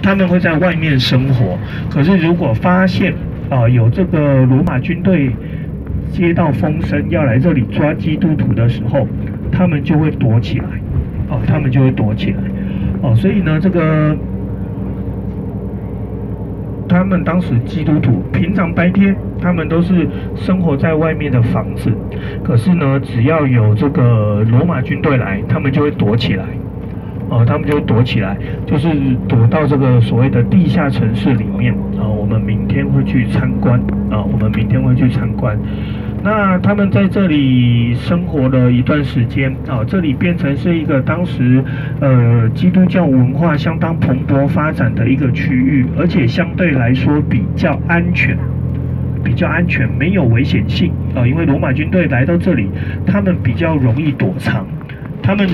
他们会在外面生活，可是如果发现有这个罗马军队接到风声要来这里抓基督徒的时候，他们就会躲起来，所以呢，这个他们当时基督徒平常白天他们都是生活在外面的房子，可是呢，只要有这个罗马军队来，他们就会躲起来。 就是躲到这个所谓的地下城市里面我们明天会去参观那他们在这里生活了一段时间这里变成是一个当时基督教文化相当蓬勃发展的一个区域，而且相对来说比较安全。没有危险性因为罗马军队来到这里，他们比较容易躲藏，他们